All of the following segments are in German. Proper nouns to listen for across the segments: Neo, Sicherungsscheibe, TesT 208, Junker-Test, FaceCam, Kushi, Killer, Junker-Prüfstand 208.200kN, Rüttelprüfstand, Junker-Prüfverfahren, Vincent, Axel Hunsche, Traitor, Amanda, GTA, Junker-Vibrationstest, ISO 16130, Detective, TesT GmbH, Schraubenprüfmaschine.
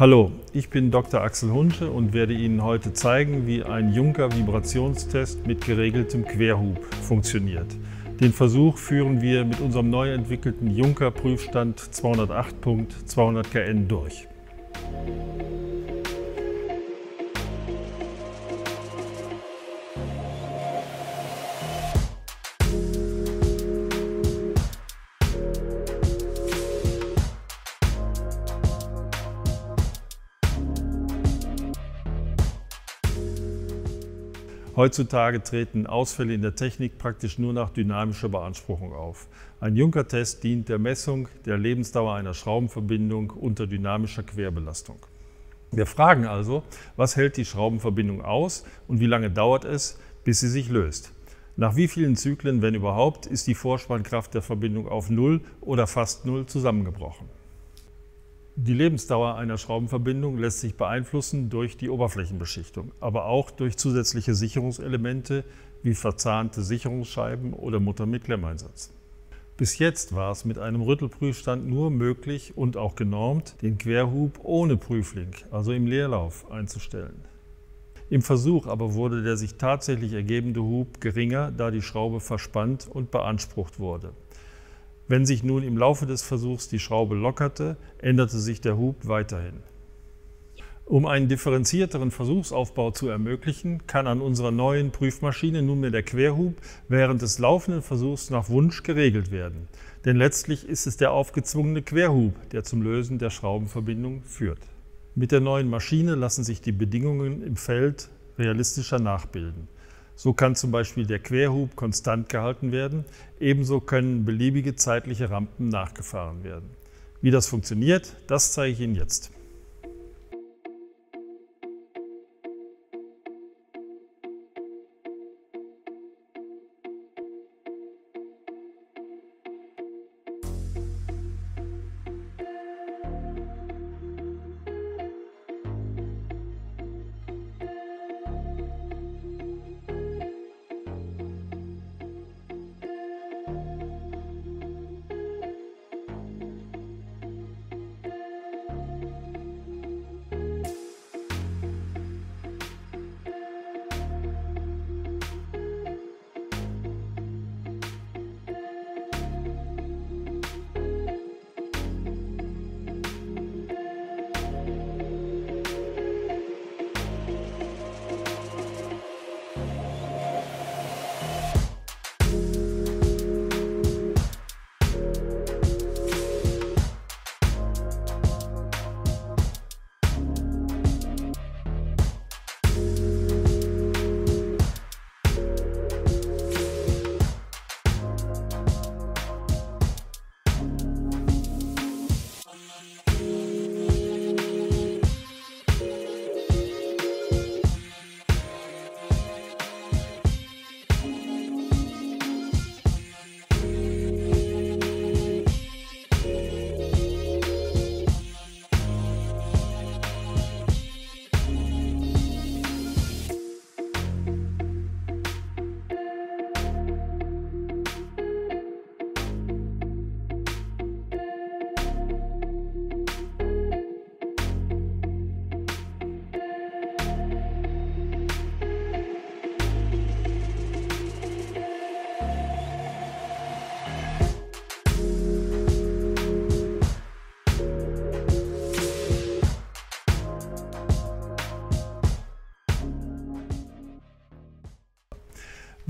Hallo, ich bin Dr. Axel Hunsche und werde Ihnen heute zeigen, wie ein Junker-Vibrationstest mit geregeltem Querhub funktioniert. Den Versuch führen wir mit unserem neu entwickelten Junker-Prüfstand 208.200kN durch. Heutzutage treten Ausfälle in der Technik praktisch nur nach dynamischer Beanspruchung auf. Ein Junker-Test dient der Messung der Lebensdauer einer Schraubenverbindung unter dynamischer Querbelastung. Wir fragen also, was hält die Schraubenverbindung aus und wie lange dauert es, bis sie sich löst. Nach wie vielen Zyklen, wenn überhaupt, ist die Vorspannkraft der Verbindung auf 0 oder fast 0 zusammengebrochen. Die Lebensdauer einer Schraubenverbindung lässt sich beeinflussen durch die Oberflächenbeschichtung, aber auch durch zusätzliche Sicherungselemente wie verzahnte Sicherungsscheiben oder Mutter mit Klemmeinsatz. Bis jetzt war es mit einem Rüttelprüfstand nur möglich und auch genormt, den Querhub ohne Prüflink, also im Leerlauf, einzustellen. Im Versuch aber wurde der sich tatsächlich ergebende Hub geringer, da die Schraube verspannt und beansprucht wurde. Wenn sich nun im Laufe des Versuchs die Schraube lockerte, änderte sich der Hub weiterhin. Um einen differenzierteren Versuchsaufbau zu ermöglichen, kann an unserer neuen Prüfmaschine nunmehr der Querhub während des laufenden Versuchs nach Wunsch geregelt werden. Denn letztlich ist es der aufgezwungene Querhub, der zum Lösen der Schraubenverbindung führt. Mit der neuen Maschine lassen sich die Bedingungen im Feld realistischer nachbilden. So kann zum Beispiel der Querhub konstant gehalten werden, ebenso können beliebige zeitliche Rampen nachgefahren werden. Wie das funktioniert, das zeige ich Ihnen jetzt.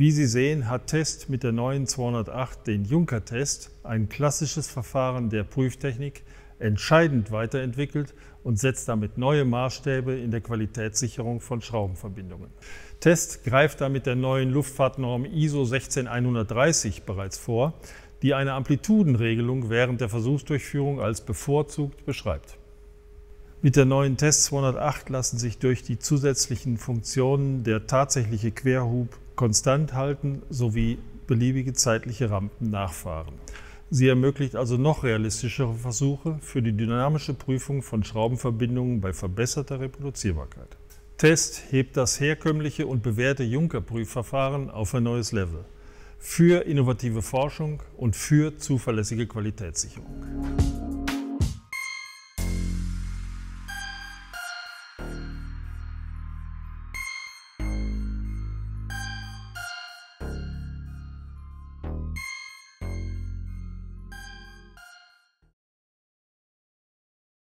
Wie Sie sehen, hat TesT mit der neuen 208 den Junker-Test, ein klassisches Verfahren der Prüftechnik, entscheidend weiterentwickelt und setzt damit neue Maßstäbe in der Qualitätssicherung von Schraubenverbindungen. TesT greift damit der neuen Luftfahrtnorm ISO 16130 bereits vor, die eine Amplitudenregelung während der Versuchsdurchführung als bevorzugt beschreibt. Mit der neuen TesT 208 lassen sich durch die zusätzlichen Funktionen der tatsächliche Querhub konstant halten sowie beliebige zeitliche Rampen nachfahren. Sie ermöglicht also noch realistischere Versuche für die dynamische Prüfung von Schraubenverbindungen bei verbesserter Reproduzierbarkeit. TesT hebt das herkömmliche und bewährte Junker-Prüfverfahren auf ein neues Level. Für innovative Forschung und für zuverlässige Qualitätssicherung.